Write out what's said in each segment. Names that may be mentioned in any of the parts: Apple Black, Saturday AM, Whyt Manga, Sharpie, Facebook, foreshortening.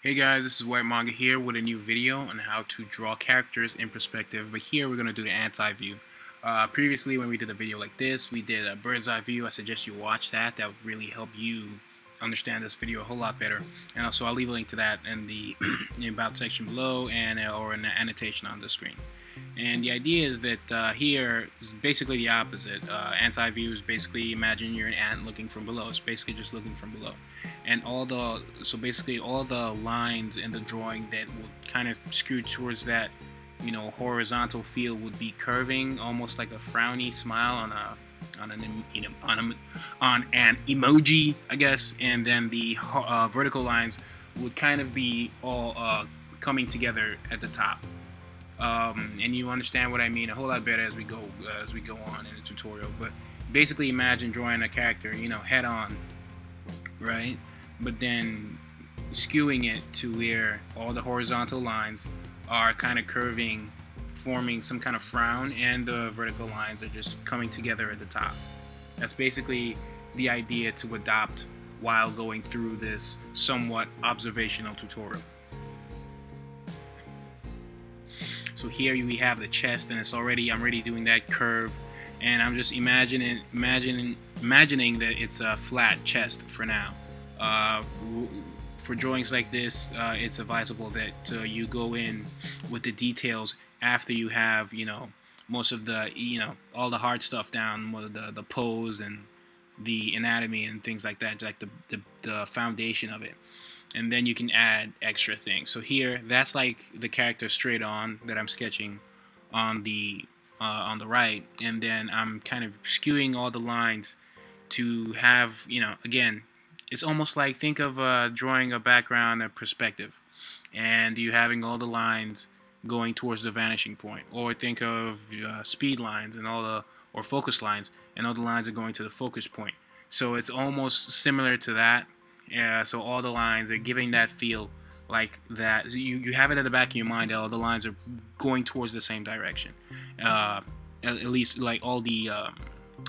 Hey guys, this is Whyt Manga here with a new video on how to draw characters in perspective, but here we're going to do the ant's eye view. Previously when we did a video like this, we did a bird's eye view. I suggest you watch that. That would really help you understand this video a whole lot better. And also I'll leave a link to that in the, about section below and or in the annotation on the screen. And the idea is that here is basically the opposite. Ant's eye view is basically imagine you're an ant looking from below. It's basically just looking from below. And all the lines in the drawing that would kind of skew towards that, you know, horizontal field would be curving, almost like a frowny smile on an emoji, I guess. And then the vertical lines would kind of be all coming together at the top. And you understand what I mean a whole lot better as we go on in the tutorial. But basically, imagine drawing a character, you know, head on, right? But then skewing it to where all the horizontal lines are kind of curving, forming some kind of frown, and the vertical lines are just coming together at the top. That's basically the idea to adopt while going through this somewhat observational tutorial. So here we have the chest, and I'm already doing that curve, and I'm just imagining that it's a flat chest for now. For drawings like this, it's advisable that you go in with the details after you have, you know, most of the, you know, all the hard stuff down, the pose and the anatomy and things like that, like the foundation of it. And then you can add extra things. So here, that's like the character straight on that I'm sketching on the right, and then I'm kind of skewing all the lines to have, you know, again, it's almost like, think of drawing a background, a perspective, and you having all the lines going towards the vanishing point, or think of speed lines and or focus lines, and all the lines are going to the focus point. So it's almost similar to that. Yeah, so all the lines are giving that feel like that. So you have it at the back of your mind that all the lines are going towards the same direction. At least like all the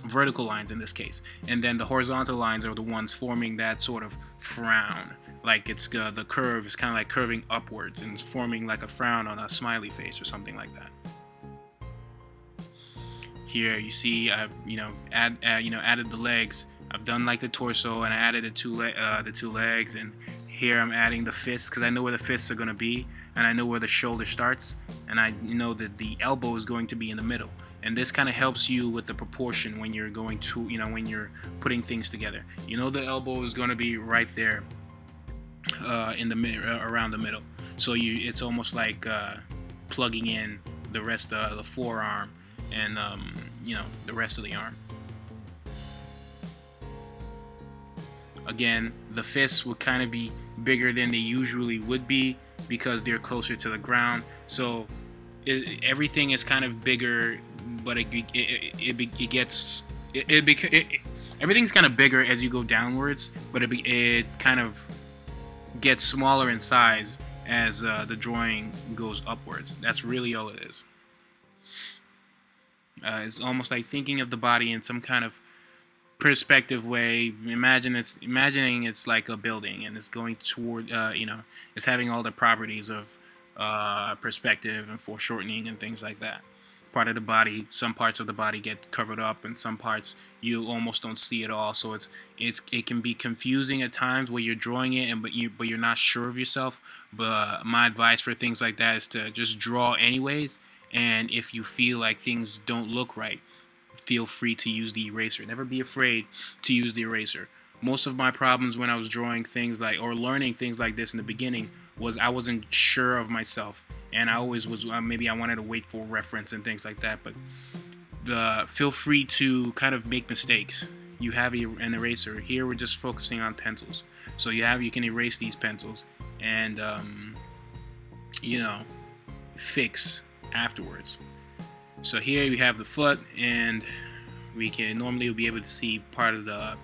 vertical lines in this case. And then the horizontal lines are the ones forming that sort of frown. Like it's the curve is kind of like curving upwards and it's forming like a frown on a smiley face or something like that. Here you see I've, you know, added the legs. I've done like the torso, and I added the two legs, and here I'm adding the fists because I know where the fists are going to be, and I know where the shoulder starts, and I know that the elbow is going to be in the middle. And this kind of helps you with the proportion when you're going to, you know, when you're putting things together. You know the elbow is going to be right there around the middle. So it's almost like plugging in the rest of the forearm and you know, the rest of the arm. Again, the fists would kind of be bigger than they usually would be because they're closer to the ground. So everything is kind of bigger, but everything's kind of bigger as you go downwards, but it kind of gets smaller in size as the drawing goes upwards. That's really all it is. It's almost like thinking of the body in some kind of perspective way. Imagining it's like a building, and it's going toward you know, it's having all the properties of perspective and foreshortening and things like that. Part of the body, some parts of the body get covered up, and some parts you almost don't see at all. So it can be confusing at times where you're drawing it, and but you're not sure of yourself. But my advice for things like that is to just draw anyways, and if you feel like things don't look right, feel free to use the eraser. Never be afraid to use the eraser. Most of my problems when I was drawing things like, or learning things like this in the beginning, was I wasn't sure of myself, and I always was. Maybe I wanted to wait for reference and things like that. But feel free to kind of make mistakes. You have an eraser. Here we're just focusing on pencils, so you can erase these pencils and you know, fix afterwards. So here we have the foot, and we can normally we'll be able to see part of the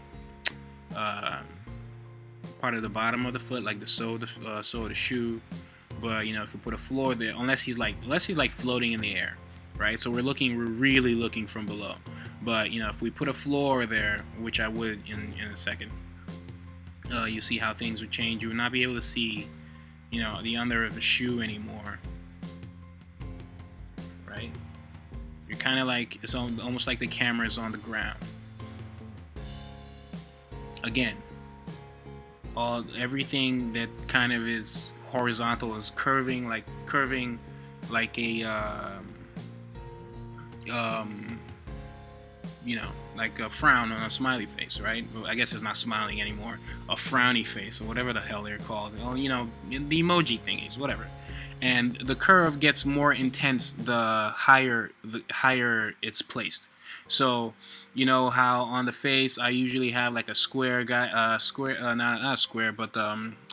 bottom of the foot, like the sole of the shoe. But you know, if we put a floor there, unless he's like floating in the air, right? So we're really looking from below. But you know, if we put a floor there, which I would in a second, you see how things would change. You would not be able to see you know, the under of a shoe anymore, right? You're kind of like, it's almost like the camera is on the ground. Again, everything that kind of is horizontal is curving like a you know, like a frown on a smiley face, right? Well, I guess it's not smiling anymore. A frowny face, or whatever the hell they're called. Well, you know, the emoji thingies, whatever. And the curve gets more intense the higher it's placed. So, you know how on the face I usually have like a square guy, not square, but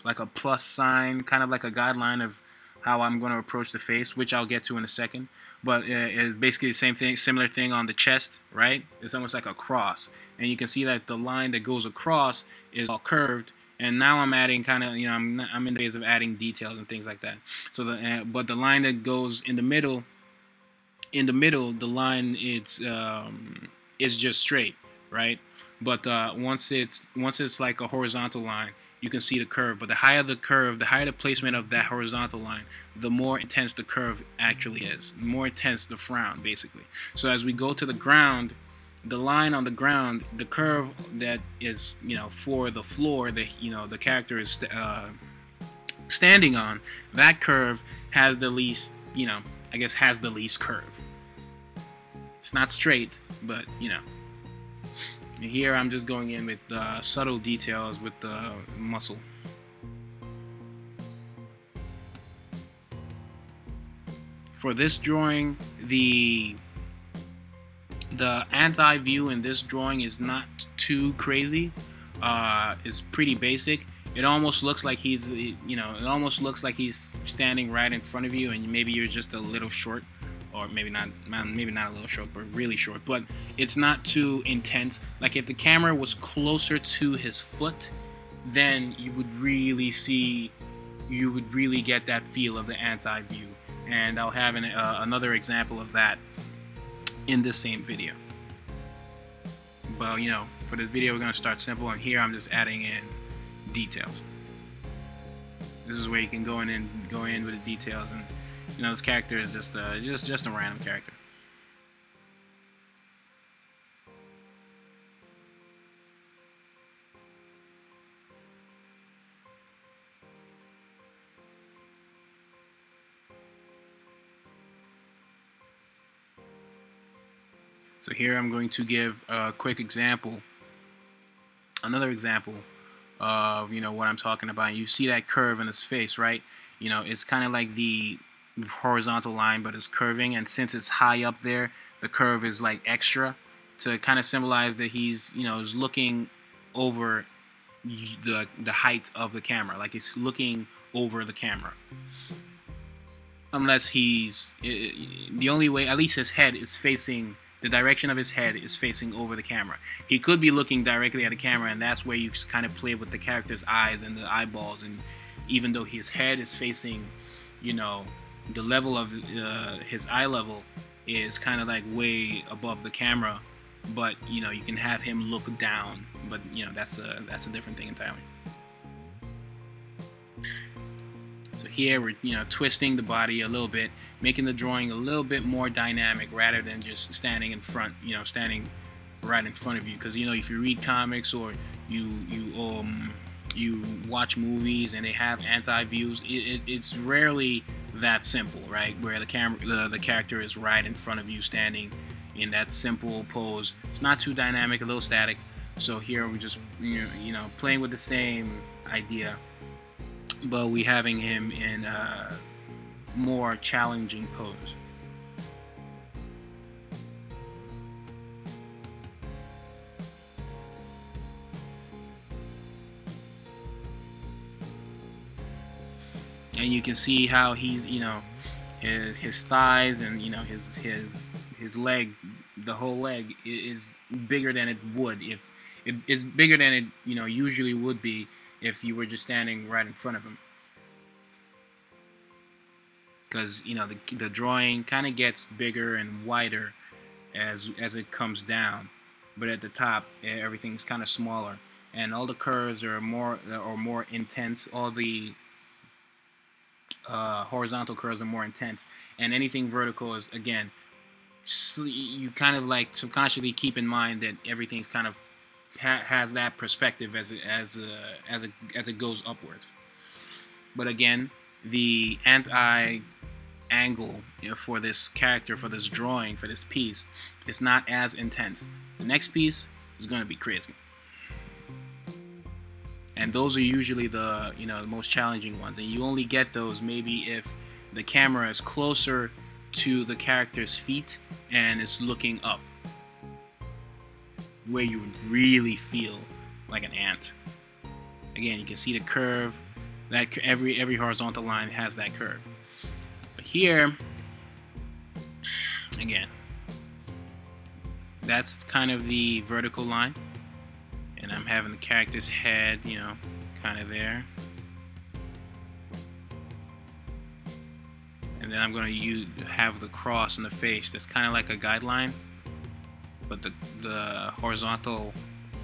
like a plus sign, kind of like a guideline of how I'm going to approach the face, which I'll get to in a second. But it's basically the same thing, similar thing on the chest, right? It's almost like a cross. And you can see that the line that goes across is all curved. And now I'm adding kind of, you know, I'm in the phase of adding details and things like that. So but the line that goes in the middle, the line it's just straight, right? But once it's like a horizontal line, you can see the curve. But the higher the curve, the higher the placement of that horizontal line, the more intense the curve actually is. The more intense the frown, basically. So as we go to the ground, the line on the ground, the curve that is, you know, for the floor that, you know, the character is standing on, that curve has the least, you know, I guess has the least curve. It's not straight, but, you know. Here I'm just going in with subtle details with the muscle. For this drawing, the anti-view in this drawing is not too crazy. It's pretty basic. It almost looks like he's, you know, it almost looks like he's standing right in front of you, and maybe you're just a little short, or maybe not a little short, but really short. But it's not too intense. Like if the camera was closer to his foot, then you would really get that feel of the anti-view. And I'll have another example of that in this same video. Well, you know, for this video we're going to start simple, and here I'm just adding in details. This is where you can go in with the details, and you know, this character is just a random character. So here I'm going to give a quick example, another example of, you know, what I'm talking about. You see that curve in his face, right? You know, it's kind of like the horizontal line, but it's curving, and since it's high up there, the curve is like extra to kind of symbolize that he's, you know, is looking over the height of the camera, like he's looking over the camera. Unless he's, the only way, at least his head is facing. The direction of his head is facing over the camera. He could be looking directly at the camera, and that's where you kind of play with the character's eyes and the eyeballs. And even though his head is facing, you know, the level of his eye level is kind of like way above the camera, but you know, you can have him look down. But you know, that's a different thing entirely. So here we're, you know, twisting the body a little bit, making the drawing a little bit more dynamic rather than just standing in front, you know, standing right in front of you. Because, you know, if you read comics or you watch movies and they have anti-views, it's rarely that simple, right? Where the character is right in front of you, standing in that simple pose. It's not too dynamic, a little static. So here we're just, you know, playing with the same idea, but we having him in a more challenging pose. And you can see how he's, you know, his thighs and, you know, his leg, the whole leg is bigger than it would if it is bigger than it, you know, usually would be if you were just standing right in front of him. Because, you know, the drawing kind of gets bigger and wider as it comes down, but at the top everything's kind of smaller, and all the curves are more intense. All the horizontal curls are more intense, and anything vertical is, again, you kind of like subconsciously keep in mind that everything's kind of has that perspective as it goes upwards. But again, the anti-angle, you know, for this character, for this drawing, for this piece, is not as intense. The next piece is going to be crazy. And those are usually the, you know, the most challenging ones, and you only get those maybe if the camera is closer to the character's feet and it's looking up, where you would really feel like an ant. Again, you can see the curve. That every horizontal line has that curve. But here, again, that's kind of the vertical line, and I'm having the character's head, you know, kind of there. And then I'm going to have the cross in the face. That's kind of like a guideline, but the horizontal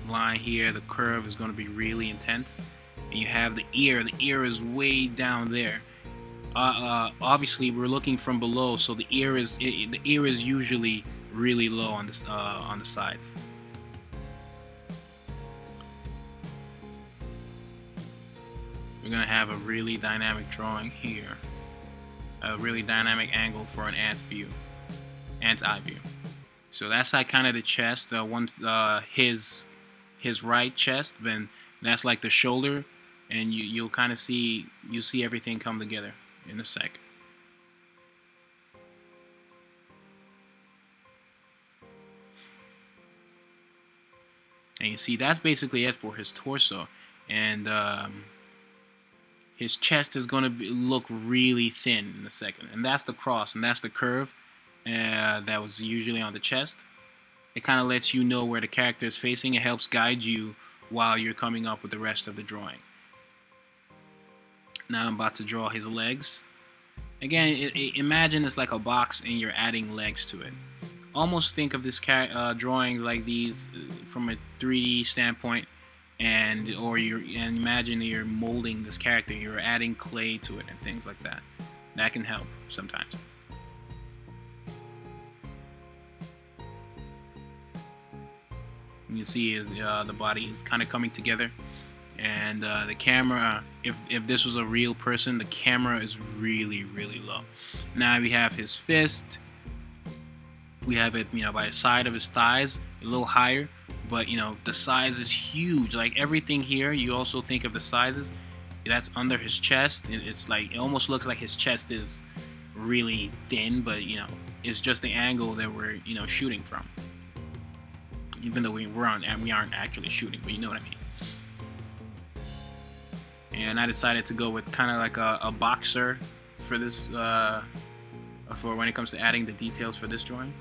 line here, the curve, is going to be really intense. And you have the ear. The ear is way down there. Obviously, we're looking from below, so the ear is usually really low on this on the sides. We're gonna have a really dynamic drawing here, a really dynamic angle for an ant's view, ant's eye view. So that's like kind of the chest. Once his right chest, then that's like the shoulder. And you'll kind of see, you'll see everything come together in a sec. And you see, that's basically it for his torso. And his chest is going to look really thin in a second. And that's the cross, and that's the curve that was usually on the chest. It kind of lets you know where the character is facing. It helps guide you while you're coming up with the rest of the drawing. Now I'm about to draw his legs. Again, imagine it's like a box and you're adding legs to it. Almost think of this drawing like these from a 3D standpoint, and imagine you're molding this character. You're adding clay to it and things like that. That can help sometimes. You see the body is kind of coming together. And the camera, if this was a real person, the camera is really, really low. Now we have his fist. We have it, you know, by the side of his thighs, a little higher. But, you know, the size is huge. Like everything here, you also think of the sizes. That's under his chest. It's like, it almost looks like his chest is really thin, but, you know, it's just the angle that we're, you know, shooting from. Even though we aren't actually shooting, but you know what I mean. And I decided to go with kind of like a boxer for this, for when it comes to adding the details for this drawing.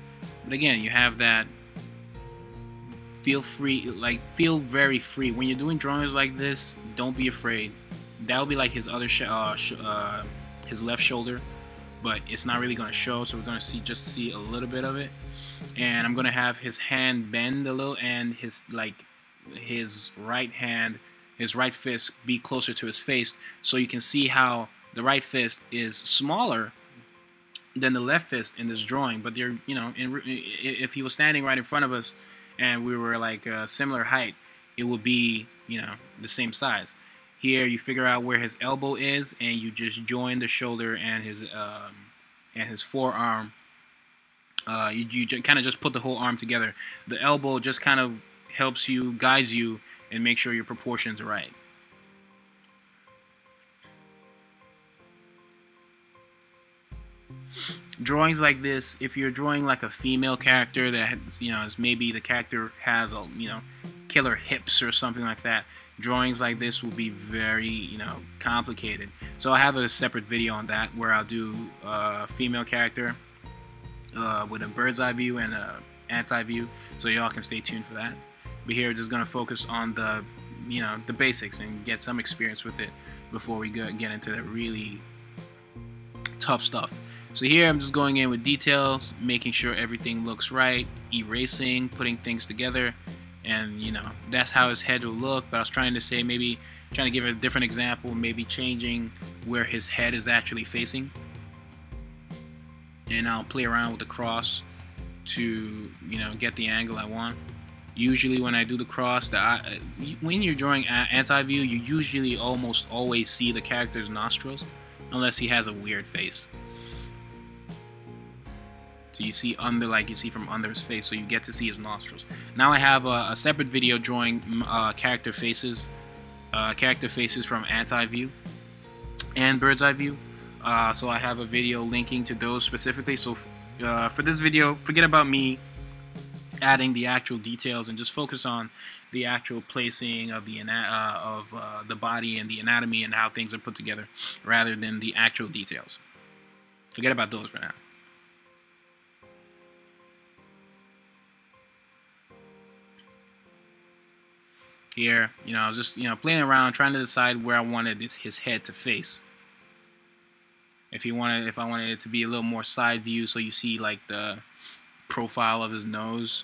But again, you have that. Feel free, like feel very free when you're doing drawings like this. Don't be afraid. That would be like his other his left shoulder, but it's not really going to show. So we're going to just see a little bit of it. And I'm going to have his hand bend a little, and his right hand, his right fist, be closer to his face, so you can see how the right fist is smaller than the left fist in this drawing. But they're, you know, if he was standing right in front of us and we were like a similar height, it would be, you know, the same size. Here you figure out where his elbow is, and you just join the shoulder and his forearm. You kind of just put the whole arm together. The elbow just kind of helps you, guides you, and make sure your proportions are right. Drawings like this, if you're drawing like a female character that, you know, is maybe the character has a, you know, killer hips or something like that, drawings like this will be very, you know, complicated. So I have a separate video on that where I'll do a female character with a bird's eye view and a anti view, so y'all can stay tuned for that. But here, just gonna focus on the, you know, the basics and get some experience with it before we get into that really tough stuff. So here, I'm just going in with details, making sure everything looks right, erasing, putting things together, and you know, that's how his head will look. But I was trying to say, maybe trying to give a different example, maybe changing where his head is actually facing. And I'll play around with the cross to, you know, get the angle I want. Usually when I do the cross, when you're drawing anti-view, you usually almost always see the character's nostrils, unless he has a weird face. So you see under, like you see from under his face, so you get to see his nostrils. Now I have a separate video drawing character faces from anti-view and bird's eye view. So I have a video linking to those specifically. So for this video, forget about me adding the actual details and just focus on the actual placing of the body and the anatomy and how things are put together, rather than the actual details. Forget about those for now. Here, you know, I was just, you know, playing around, trying to decide where I wanted his head to face. If I wanted it to be a little more side view, so you see like the profile of his nose.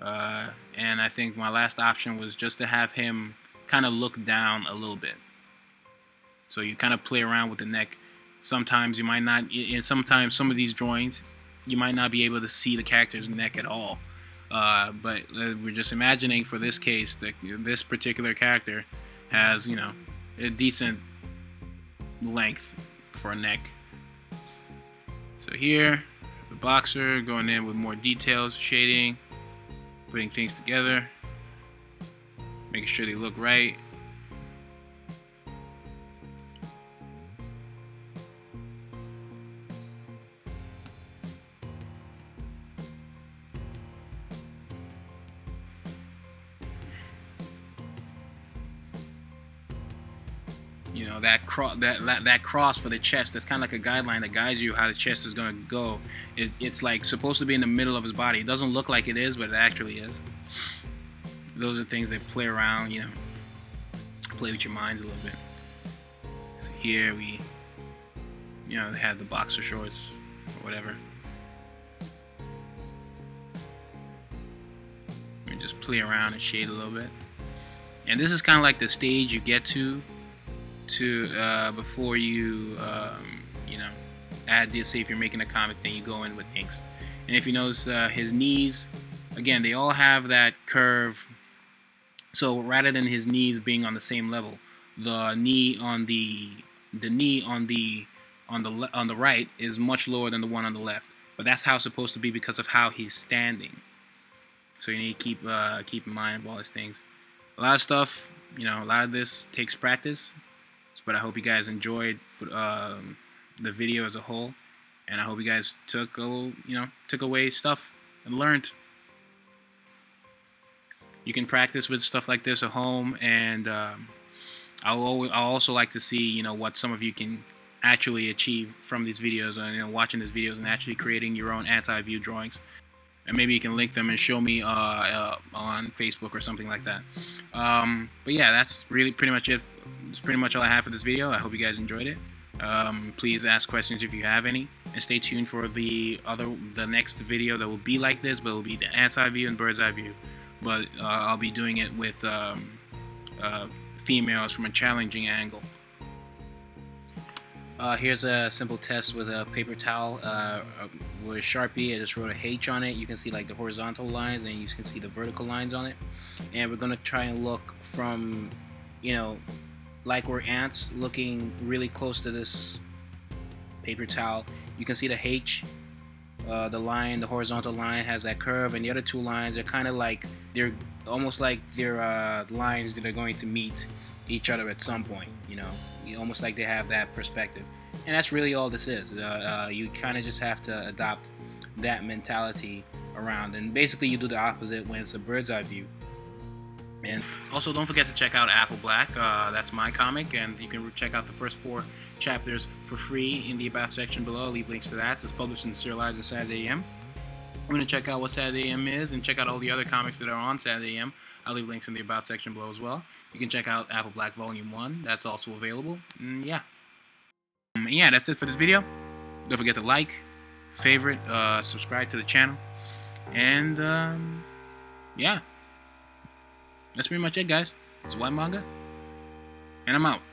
And I think my last option was just to have him kind of look down a little bit. So you kind of play around with the neck. Sometimes you might not, and sometimes some of these drawings, you might not be able to see the character's neck at all. But we're just imagining for this case that this particular character has, you know, a decent length for a neck. So here, the boxer going in with more details, shading, putting things together, making sure they look right. You know, that cross for the chest, that's kind of like a guideline that guides you how the chest is going to go. It's like supposed to be in the middle of his body. It doesn't look like it is, but it actually is. Those are things that play around, you know, play with your minds a little bit. So here we, you know, have the boxer shorts or whatever. We just play around and shade a little bit. And this is kind of like the stage you get to before you you know, add this. Say if you're making a comic, then you go in with inks. And if you notice, his knees, again, they all have that curve. So rather than his knees being on the same level, the knee on the right is much lower than the one on the left. But that's how it's supposed to be because of how he's standing. So you need to keep in mind all these things. A lot of stuff, you know, a lot of this takes practice. But I hope you guys enjoyed the video as a whole, and I hope you guys took away stuff and learned. You can practice with stuff like this at home, and I'll also like to see, you know, what some of you can actually achieve from these videos, and you know, watching these videos and actually creating your own anti-view drawings. And maybe you can link them and show me on Facebook or something like that. But yeah, that's really pretty much it. It's pretty much all I have for this video. I hope you guys enjoyed it. Please ask questions if you have any, and stay tuned for the next video that will be like this, but it will be the anti-view and bird's eye view. But I'll be doing it with females from a challenging angle. Here's a simple test with a paper towel with Sharpie. I just wrote a H on it. You can see like the horizontal lines, and you can see the vertical lines on it. And we're gonna try and look from, you know, like we're ants, looking really close to this paper towel. You can see the H, the line, the horizontal line has that curve, and the other two lines are kind of like they're almost like they're lines that are going to meet each other at some point, you know, almost like they have that perspective. And that's really all this is. You kind of just have to adopt that mentality around, and basically you do the opposite when it's a bird's eye view. And also, don't forget to check out Apple Black. That's my comic, and you can check out the first 4 chapters for free in the About section below. I'll leave links to that. It's published and serialized on Saturday AM. I'm going to check out what Saturday AM is, and check out all the other comics that are on Saturday AM. I'll leave links in the About section below as well. You can check out Apple Black Volume 1. That's also available. Yeah, that's it for this video. Don't forget to like, favorite, subscribe to the channel. And, yeah. that's pretty much it, guys. It's Whyt Manga, and I'm out.